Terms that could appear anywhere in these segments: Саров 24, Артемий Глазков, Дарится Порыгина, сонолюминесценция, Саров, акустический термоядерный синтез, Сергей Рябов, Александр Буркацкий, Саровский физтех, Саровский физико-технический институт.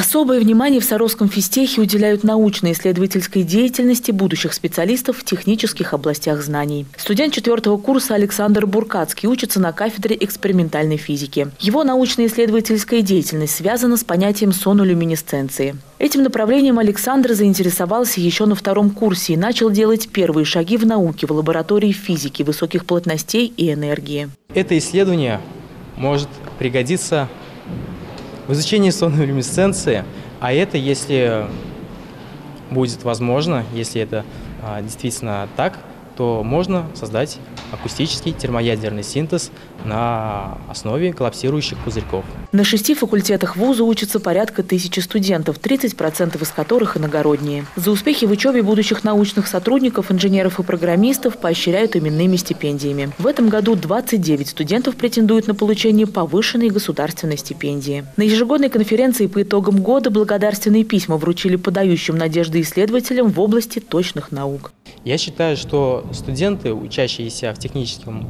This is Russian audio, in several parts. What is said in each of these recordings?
Особое внимание в Саровском физтехе уделяют научно-исследовательской деятельности будущих специалистов в технических областях знаний. Студент 4-го курса Александр Буркацкий учится на кафедре экспериментальной физики. Его научно-исследовательская деятельность связана с понятием сонолюминесценции. Этим направлением Александр заинтересовался еще на 2-м курсе и начал делать первые шаги в науке в лаборатории физики высоких плотностей и энергии. Это исследование может пригодиться в изучении сонолюминесценции, а это, если будет возможно, если это действительно так, то можно создать акустический термоядерный синтез на основе коллапсирующих пузырьков. На 6 факультетах вуза учатся порядка 1000 студентов, 30% из которых иногородние. За успехи в учебе будущих научных сотрудников, инженеров и программистов поощряют именными стипендиями. В этом году 29 студентов претендуют на получение повышенной государственной стипендии. На ежегодной конференции по итогам года благодарственные письма вручили подающим надежды исследователям в области точных наук. Я считаю, что студенты, учащиеся в техническом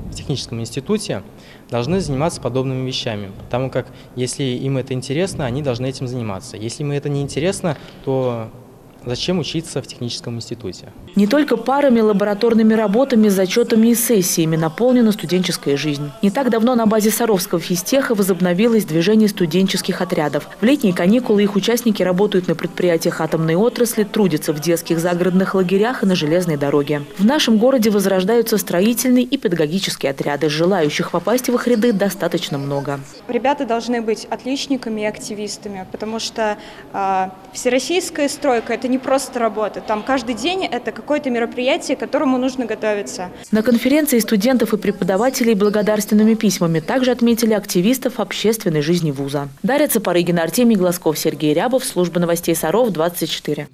институте, должны заниматься подобными вещами, потому как если им это интересно, они должны этим заниматься. Если им это не интересно, то зачем учиться в техническом институте? Не только парами, лабораторными работами, зачетами и сессиями наполнена студенческая жизнь. Не так давно на базе Саровского физтеха возобновилось движение студенческих отрядов. В летние каникулы их участники работают на предприятиях атомной отрасли, трудятся в детских загородных лагерях и на железной дороге. В нашем городе возрождаются строительные и педагогические отряды. Желающих попасть в их ряды достаточно много. Ребята должны быть отличниками и активистами, потому что всероссийская стройка – это не просто работа. Там каждый день это какое-то мероприятие, к которому нужно готовиться. На конференции студентов и преподавателей благодарственными письмами также отметили активистов общественной жизни вуза. Дарится Порыгина, Артемий Глазков, Сергей Рябов, служба новостей Саров 24.